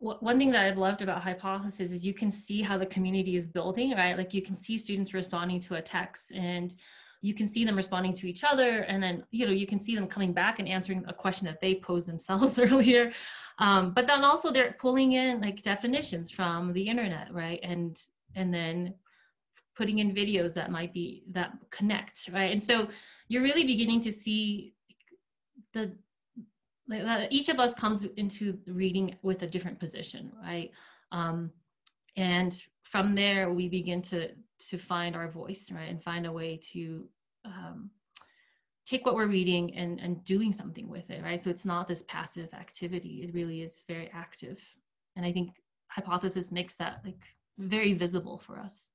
One thing that I've loved about Hypothesis is you can see how the community is building, right? Like you can see students responding to a text and you can see them responding to each other. And then, you know, you can see them coming back and answering a question that they posed themselves earlier. But then also they're pulling in like definitions from the internet, right? And then putting in videos that might be, that connect, right? And so you're really beginning to see the, that each of us comes into reading with a different position, right? And from there, we begin to find our voice, right? And find a way to take what we're reading and doing something with it, right? So it's not this passive activity. It really is very active. And I think Hypothesis makes that like very visible for us.